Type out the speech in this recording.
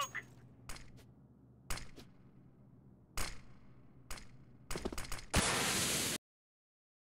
smoke!